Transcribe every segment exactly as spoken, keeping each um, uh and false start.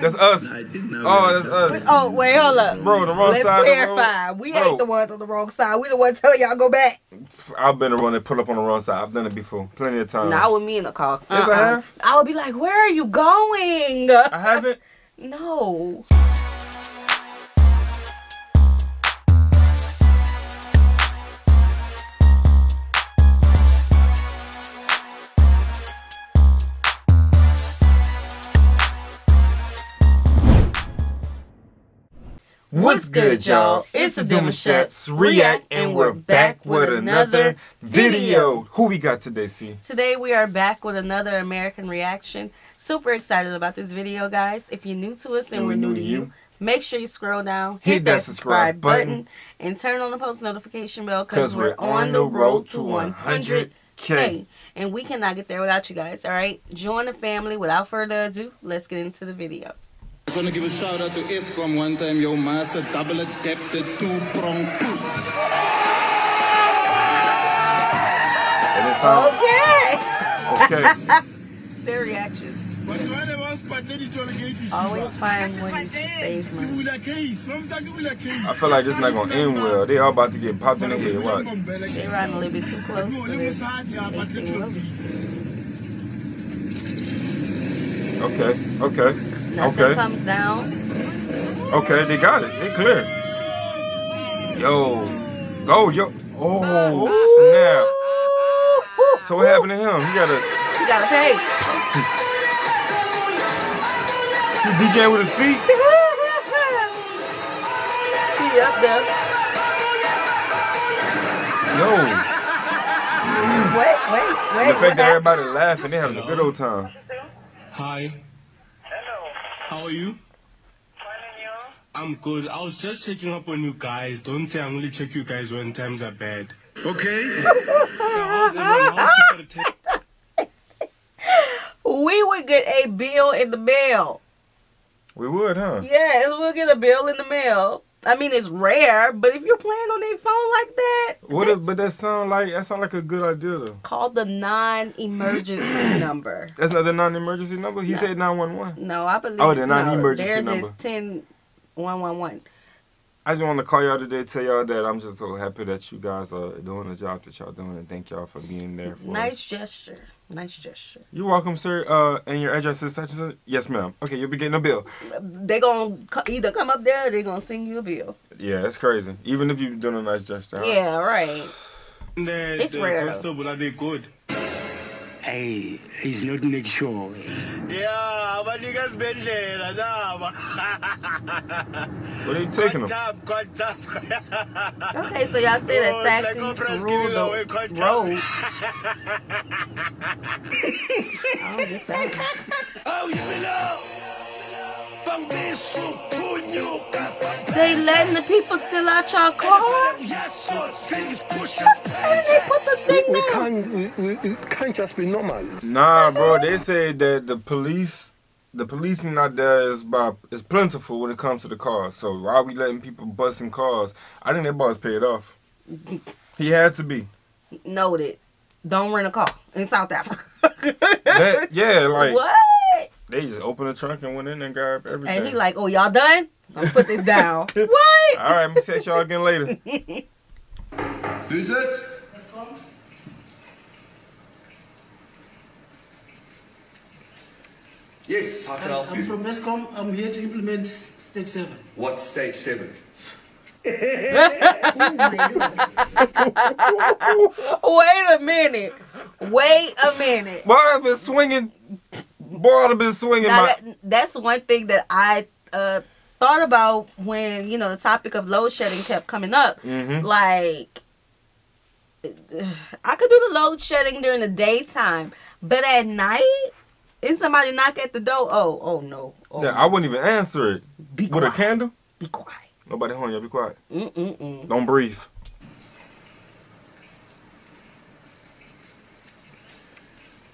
That's us. No, oh, that's us. Oh, wait, hold up. Bro, the wrong Let's side. Let's clarify. We Bro. ain't the ones on the wrong side. We the ones telling y'all go back. I've been the one that pull up on the wrong side. I've done it before. Plenty of times. Not with me in the car. Yes, uh-uh. I have. I would be like, where are you going? I haven't. No. What's good, y'all? It's the Them Shots React, and we're back with another video. Who we got today, C? Today we are back with another American reaction. Super excited about this video, guys. If you're new to us and we're new to you, make sure you scroll down, hit that subscribe button, and turn on the post notification bell because we're on the road to one hundred K. And we cannot get there without you guys, all right? Join the family. Without further ado, let's get into the video. I'm gonna give a shout out to Eskom one time, yo master, double adapted two prong puss. Okay. Okay. Their reactions. Always find ways to save money. I feel like this is not gonna end well. They all about to get popped in the head. Watch. They riding a little bit too close to this eighteen wheeler. Okay. Okay. Nothing okay. comes down. Okay, they got it. They clear. Yo. Go, yo. Oh, snap. So what happened to him? He got to... He got to pay. He's DJing with his feet. He up there. Yo. Wait, wait, wait. The fact that everybody laughing, they're having a good old time. Hi. How are you? I'm good. I was just checking up on you guys. Don't say I only check you guys when times are bad. Okay? We would get a bill in the mail. We would, huh? Yeah, we'll get a bill in the mail. I mean, it's rare, but if you're playing on their phone like that... What if, but that sound like that sound like a good idea, though. Call the non-emergency number. That's not the non-emergency number? He no. said nine one one. No, I believe... Oh, the non-emergency no, number. Theirs is ten one one one. I just want to call y'all today, tell y'all that I'm just so happy that you guys are doing the job that y'all doing, and thank y'all for being there for nice us. gesture. Nice gesture. You're welcome, sir. Uh, and your address is such and such? Yes, ma'am. Okay, you'll be getting a bill. They're going to either come up there or they're going to send you a bill. Yeah, it's crazy. Even if you're doing a nice gesture. Yeah, right. It's rare, though. Are they good? Hey, he's not making sure. Yeah, but you guys been there. What are you taking them? Okay, so y'all say that taxis rule the road. I don't get that. They letting the people steal out y'all car? And they put the thing we, we down. Can't, we, we, it can't just be normal. Nah, bro. They say that the police, the policing out there is by is plentiful when it comes to the cars. So why are we letting people bust in cars? I think that boss paid off. He had to be. Noted. Don't rent a car in South Africa. That, yeah, like what? They just opened the trunk and went in and grabbed everything. And he like, oh, y'all done? I'm gonna put this down. What? All right, I'm gonna set y'all again later. Who's it? This one. Yes, how can I help you? I'm from Eskom. I'm here to implement stage seven. What stage seven? Wait a minute. Wait a minute. Boy, I've been swinging. Boy, I've been swinging. Now my... that, that's one thing that I uh, thought about when, you know, the topic of load shedding kept coming up. Mm-hmm. Like, I could do the load shedding during the daytime, but at night... And somebody knock at the door. Oh, oh no. Oh, yeah, no. I wouldn't even answer it. Be With quiet. a candle? Be quiet. Nobody home, y'all be quiet. Mm-mm-mm. Don't breathe.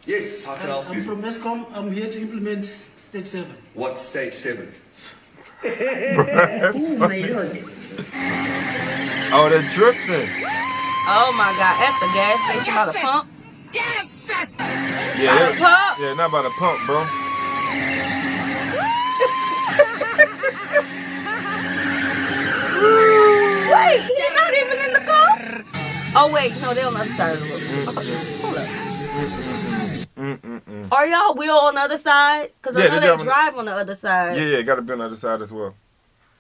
Yes, how can I help you? I'm from Eskom. I'm here to implement stage seven. What stage seven? Bro, that's Ooh, funny. My God. Oh, they're drifting. Oh my God. At the gas station by the pump? Yes! Yeah, yeah, not by the pump, bro. Oh wait, no, they're on the other side of the room. Hold up. Mm -mm -mm. Are y'all wheel on the other side? Because yeah, I know they, they drive on the other side. Yeah, yeah, got to be on the other side as well.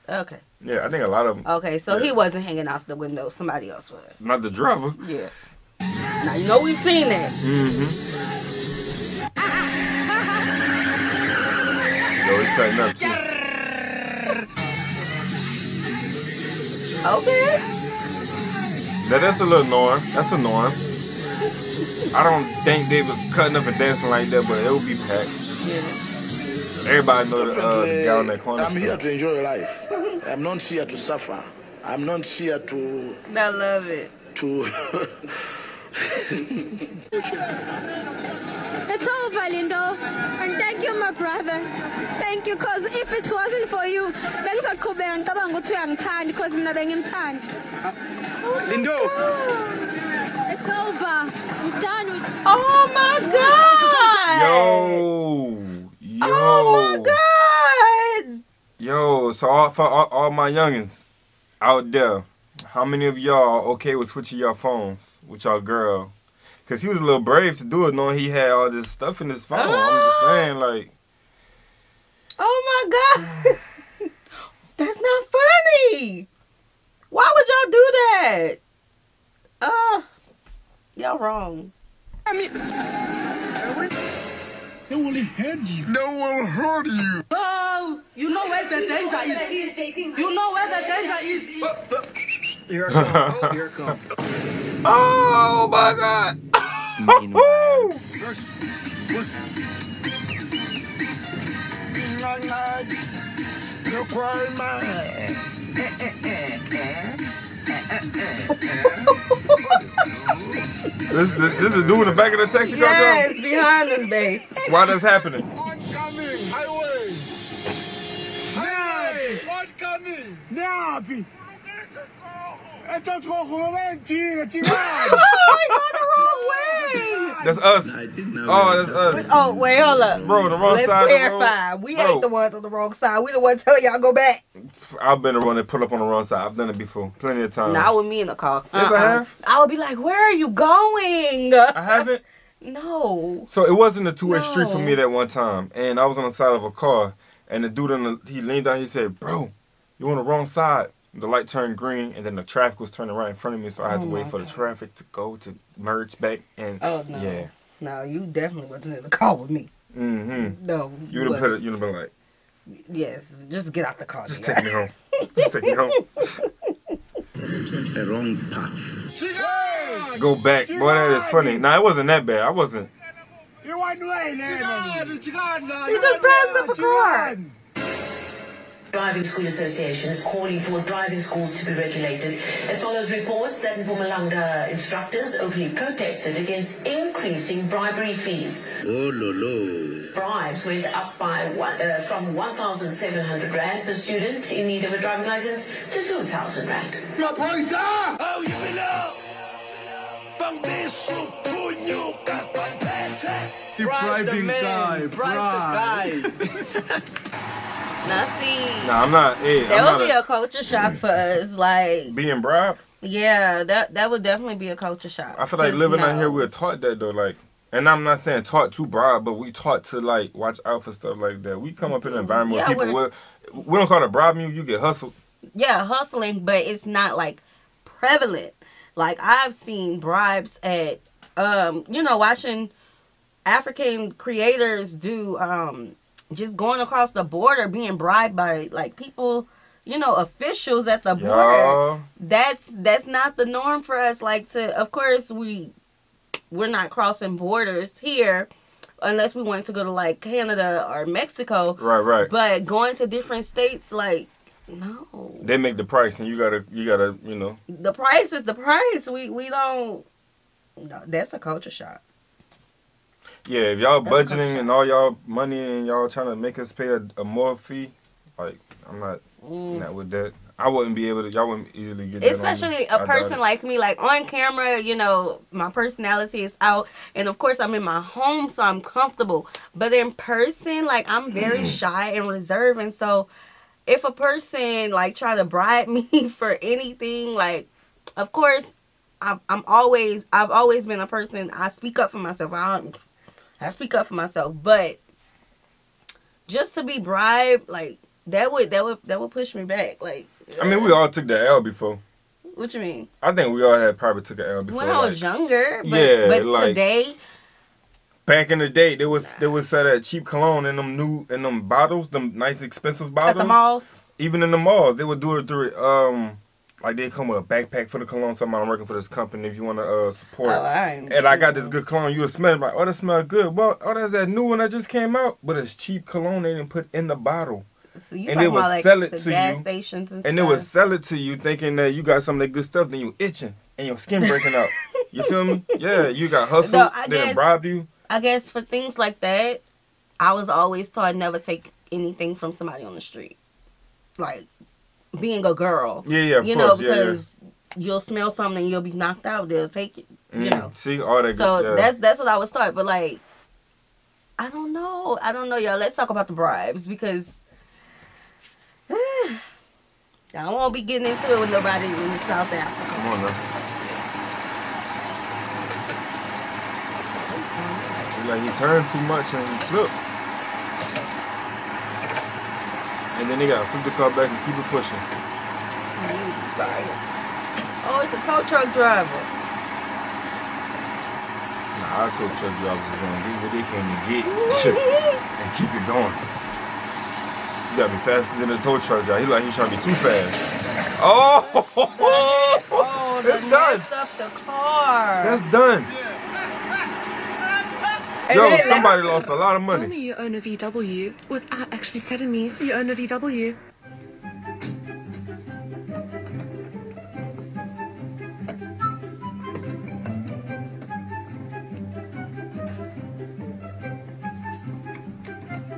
Okay. Yeah, I think a lot of them. Okay, so yeah. He wasn't hanging out the window. Somebody else was. Not the driver. Yeah. Now, you know we've seen that. Mm-hmm. Yo, he's cutting up, too. Okay. Now, that's a little annoying. That's annoying. I don't think they were cutting up and dancing like that, but it would be packed. Yeah. Everybody know the, uh, the guy on that corner. I'm store. Here to enjoy life. I'm not here to suffer. I'm not here to... I love it. To... It's over, Lindo. And thank you, my brother. Thank you, because if it wasn't for you, I would have been because I would have been Lindo! It's over. I'm done with you. Oh, my God! Yo! Yo. Oh my God! Yo, so all, for all, all my youngins out there, how many of y'all okay with switching your phones with y'all girl? Because he was a little brave to do it knowing he had all this stuff in his phone. Oh. I'm just saying, like... Oh my God! That's not funny! Why would y'all do that? Uh, y'all wrong. I mean... They will hurt you. They will hurt you. Oh, you know where the danger is. You know where the danger is. Here it comes. Here it comes. Oh, my God. This is the, this is the dude in the back of the taxi. Yes, it's behind us, babe. Why that's happening? Oncoming highway. Highway. Oncoming. Nabi. It's just going the wrong way. That's us. Oh, that's us. Oh, wait, hold up, bro. The wrong Let's side. Let's clarify. We bro. ain't the ones on the wrong side. We the ones telling y'all go back. I've been around and put up on the wrong side. I've done it before, plenty of times. Not with me in the car. Yes, uh-uh. I have. I would be like, "Where are you going?" I haven't. No. So it wasn't a two-way no. street for me that one time, and I was on the side of a car, and the dude in the, he leaned down. He said, "Bro, you're on the wrong side." The light turned green, and then the traffic was turning right in front of me, so I had to oh wait for God. the traffic to go to merge back. And oh no, yeah, no, you definitely wasn't in the car with me. Mm-hmm. No, you would have put it. You'd have been like, "Yes, just get out the car. Just take me home. Just take me home." A wrong path. Go back, boy. That is funny. Nah, it wasn't that bad. I wasn't. He just passed up a car. Driving School Association is calling for driving schools to be regulated. It follows reports that Mpumalanga instructors openly protested against increasing bribery fees. Oh, no, no. Bribes went up by one, uh, from one thousand seven hundred rand per student in need of a driving license to two thousand rand. Oh, you know. Bribe the man, bribe the guy. Now see, nah, I'm not. Yeah, that I'm would not be a, a culture shock for us, like being bribed. Yeah, that that would definitely be a culture shock. I feel like living no. out here, we're taught that though, like, and I'm not saying taught to bribe, but we taught to like watch out for stuff like that. We come up in an environment yeah, where people will, we don't call it bribing you, you get hustled. Yeah, hustling, but it's not like prevalent. Like I've seen bribes at, um, you know, watching African creators do, um. just going across the border being bribed by like people, you know, officials at the border. That's that's not the norm for us. Like to of course we we're not crossing borders here unless we want to go to like Canada or Mexico. Right, right. But going to different states, like no. They make the price and you gotta you gotta, you know. The price is the price. We we don't no, that's a culture shock. Yeah, if y'all budgeting and all y'all money and y'all trying to make us pay a, a more fee, like I'm not mm. not with that. I wouldn't be able to. Y'all wouldn't easily get that. Especially on me. a person like me, like on camera, you know, my personality is out, and of course I'm in my home, so I'm comfortable. But in person, like I'm very shy and reserved, and so if a person like try to bribe me for anything, like of course I've, I'm always, I've always been a person, I speak up for myself. I, I speak up for myself, but just to be bribed, like, that would, that would, that would push me back. Like, I mean, we all took the L before. What you mean? I think we all had probably took an L before. When I was like, younger, but, yeah, but like, today. Back in the day, there was, nah. there was uh, that cheap cologne in them new, in them bottles, them nice expensive bottles. At the malls. Even in the malls, they would do it through, um, like they come with a backpack for the cologne. So I'm working for this company if you want to uh, support. Oh, I ain't and I got this good cologne. You'll smell it like, oh, that smell good. Well, oh, that's that new one that just came out. But it's cheap cologne they didn't put in the bottle. So you and they would about, like, sell it the to gas you, stations and, and they would sell it to you, thinking that you got some of that good stuff. Then you itching and your skin breaking out. You feel me? Yeah, you got hustled. So they done robbed you. I guess for things like that, I was always taught never take anything from somebody on the street, like being a girl. Yeah, yeah, of you course, know, because yeah, yeah. you'll smell something, you'll be knocked out. They'll take it. Mm, you know, see all that. So good, yeah. that's that's what I was taught. But like, I don't know. I don't know, y'all. Let's talk about the bribes because. I won't be getting into it with nobody in South Africa. Come on, man. Like he turned too much and he flipped. And then he got to flip the car back and keep it pushing. Oh, it's a tow truck driver. Nah, our tow truck drivers is going to get what they came to get and keep it going. You gotta be faster than a tow truck driver. He like he's trying to be too fast. Oh, oh that's done. Up the car. That's done. Yeah. Yo, hey, somebody hey, lost a lot of money. Tell me you own a V W without actually telling me you own a V W.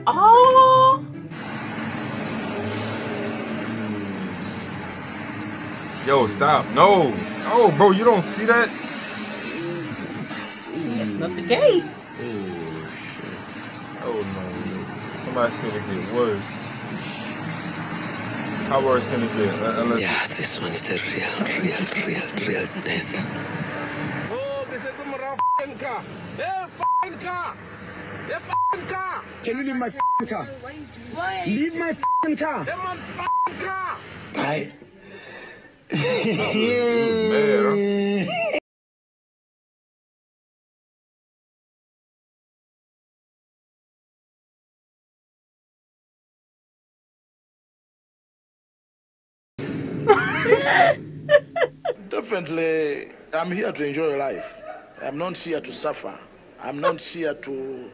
Oh. Yo, stop. No. Oh, bro, you don't see that? That's not the gate. Oh, shit. Oh, no. Somebody said it get worse. How worse can it get? Uh, yeah, this one is the real, real, real, real death. Oh, this is the motherfucking car. Yeah, fucking car. Yeah, fucking car. Can you leave my fucking car? Leave my fucking car. Leave my fucking car. Right. Oh, man, huh? Definitely, I'm here to enjoy life. I'm not here to suffer. I'm not here to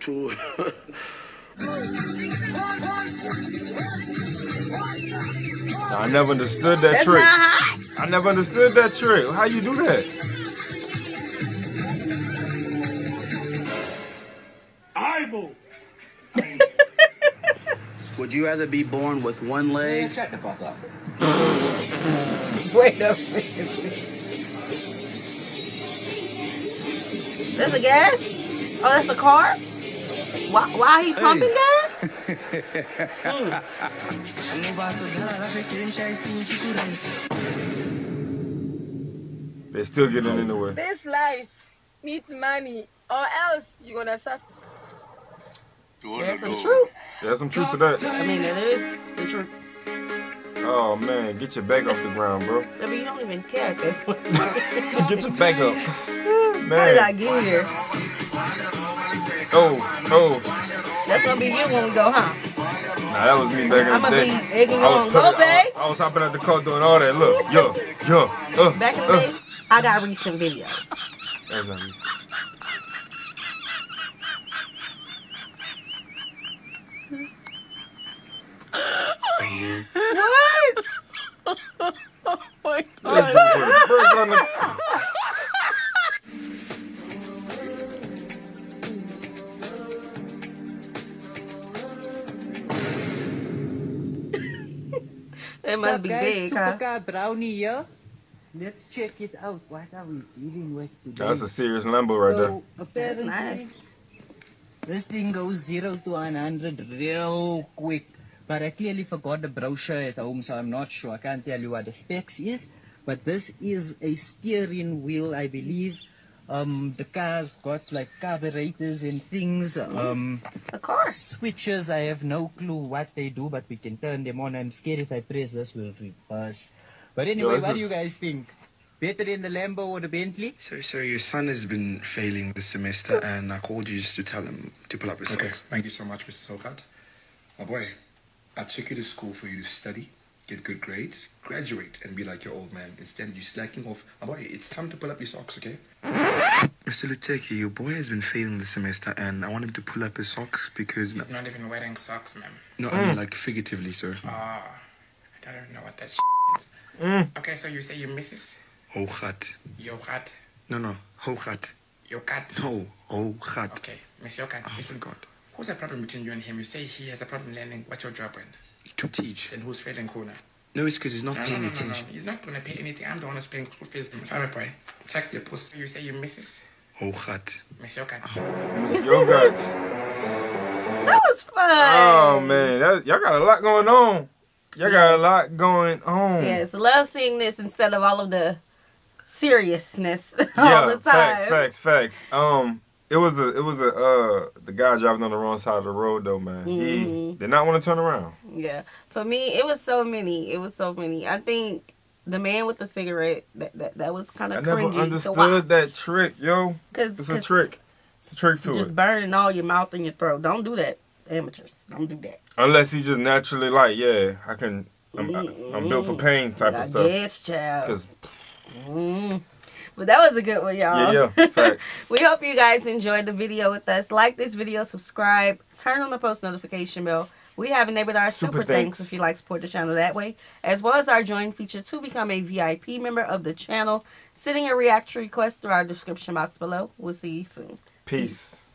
to I never understood that That's trick. I never understood that trick. How you do that? Eyeball. Would you rather be born with one leg? Shut the fuck up. Wait a minute. That's a gas? Oh, that's a car? Why, why he pumping gas? mm. They still getting in the way. This life needs money, or else you're gonna suffer. There's some truth. There's some truth to that. I mean, it is the truth. Oh man, get your back off the ground, bro. I mean, you don't even care at that point. Get your back up. Man. How did I get here? Oh, oh. That's gonna be you when we go, huh? Nah, that was me back in the day. I'ma be egging on. Go, babe. I was hopping at the car doing all that. Look, yo, yo, uh, back in the day, uh. I got recent videos. That's not recent. What? Oh my God. It must be big, huh? Supercar brownie here. Let's check it out. What are we dealing with today? That's a serious Lambo right there. So, apparently, that's nice. This thing goes zero to one hundred real quick. But I clearly forgot the brochure at home, so I'm not sure. I can't tell you what the specs is. But this is a steering wheel, I believe. Um, the car's got like carburetors and things. Um, of course. Switches, I have no clue what they do, but we can turn them on. I'm scared if I press this, will reverse. But anyway, no, what do you guys think? Better than the Lambo or the Bentley? So, so your son has been failing this semester, and I called you just to tell him to pull up his socks. Okay, thank you so much, Mister Sokat. My boy, I took you to school for you to study, get good grades, graduate, and be like your old man. Instead, you're slacking off. My boy, it's time to pull up your socks, okay? Mister Luteki, your boy has been failing this semester, and I want him to pull up his socks because... He's no, not even wearing socks, ma'am. No, mm. I mean, like, figuratively, sir. Ah, oh, I don't know what that sh is. Mm. Okay, so you say your missus? Hogat. Yogat. No, no, Hogat. Yogat. No, Hogat. Okay, Miss Yogat, oh, listen. God. Who's the problem between you and him? You say he has a problem learning. What's your job, Brent? To teach. And who's failing who now? No, it's because he's not no, paying no, no, attention. No, no. He's not going to pay anything. I'm the one who's paying school fees. Sorry, boy. Check the post. You say you missus? Hogat. Miss Yogat. Oh. Miss Yogat. That was fun. Oh, man. Y'all got a lot going on. Y'all got a lot going on. Yes, love seeing this instead of all of the seriousness all yeah, the time. Facts, facts, facts. Um, it was a, it was a, uh, the guy driving on the wrong side of the road though, man. Mm-hmm. He did not want to turn around. Yeah, for me, it was so many. It was so many. I think the man with the cigarette that that, that was kind of cringy. I never understood that trick, yo. Cause it's cause a trick. It's a trick to just it. Just burning all your mouth and your throat. Don't do that, amateurs. Don't do that. Unless he just naturally like, yeah, I can. I'm, mm-hmm. I, I'm built for pain type I of stuff. Yes, child. Cause. Mm. But that was a good one, y'all. Yeah, yeah. Facts. We hope you guys enjoyed the video with us. Like this video, subscribe, turn on the post notification bell. We have enabled our super, super thanks. thanks if you like support the channel that way, as well as our join feature to become a V I P member of the channel. Sending a react request through our description box below. We'll see you soon. Peace. Peace.